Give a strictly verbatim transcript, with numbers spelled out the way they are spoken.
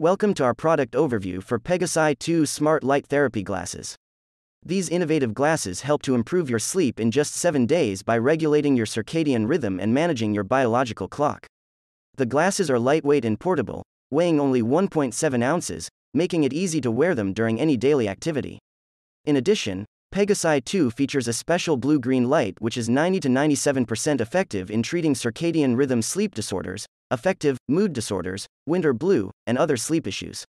Welcome to our product overview for Pegasi two Smart Light Therapy Glasses. These innovative glasses help to improve your sleep in just seven days by regulating your circadian rhythm and managing your biological clock. The glasses are lightweight and portable, weighing only one point seven ounces, making it easy to wear them during any daily activity. In addition, Pegasi two features a special blue-green light which is ninety to ninety-seven percent effective in treating circadian rhythm sleep disorders, affective, mood disorders, winter blue, and other sleep issues.